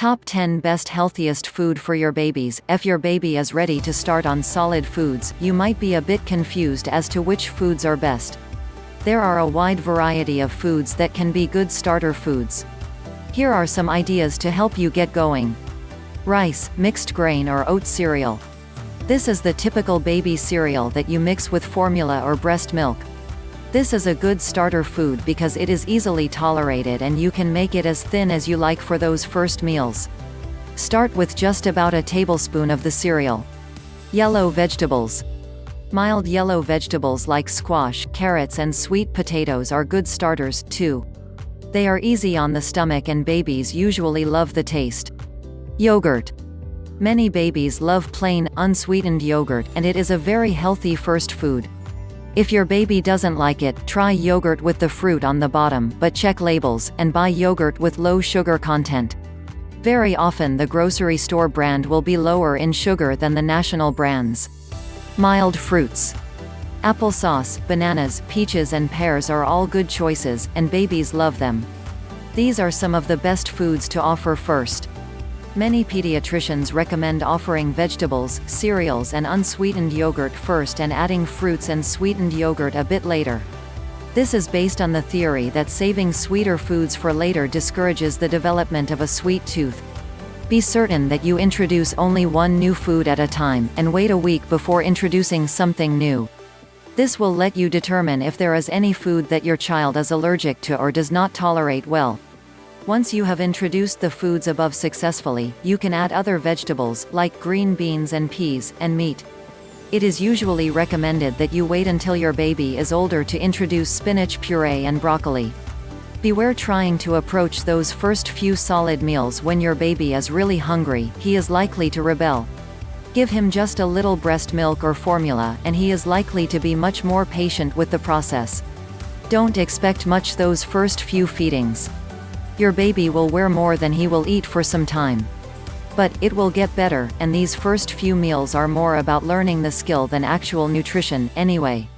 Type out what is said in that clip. Top 10 Best Healthiest Food for Your Babies. If your baby is ready to start on solid foods, you might be a bit confused as to which foods are best. There are a wide variety of foods that can be good starter foods. Here are some ideas to help you get going. Rice, mixed grain or oat cereal. This is the typical baby cereal that you mix with formula or breast milk. This is a good starter food because it is easily tolerated and you can make it as thin as you like for those first meals. Start with just about a tablespoon of the cereal. Yellow vegetables. Mild yellow vegetables like squash, carrots and sweet potatoes are good starters, too. They are easy on the stomach and babies usually love the taste. Yogurt. Many babies love plain, unsweetened yogurt, and it is a very healthy first food. If your baby doesn't like it, try yogurt with the fruit on the bottom, but check labels, and buy yogurt with low sugar content. Very often the grocery store brand will be lower in sugar than the national brands. Mild fruits. Applesauce, bananas, peaches and pears are all good choices, and babies love them. These are some of the best foods to offer first. Many pediatricians recommend offering vegetables, cereals and unsweetened yogurt first and adding fruits and sweetened yogurt a bit later. This is based on the theory that saving sweeter foods for later discourages the development of a sweet tooth. Be certain that you introduce only one new food at a time, and wait a week before introducing something new. This will let you determine if there is any food that your child is allergic to or does not tolerate well. Once you have introduced the foods above successfully, you can add other vegetables, like green beans and peas, and meat. It is usually recommended that you wait until your baby is older to introduce spinach puree and broccoli. Beware trying to approach those first few solid meals when your baby is really hungry, he is likely to rebel. Give him just a little breast milk or formula, and he is likely to be much more patient with the process. Don't expect much those first few feedings. Your baby will wear more than he will eat for some time. But it will get better, and these first few meals are more about learning the skill than actual nutrition, anyway.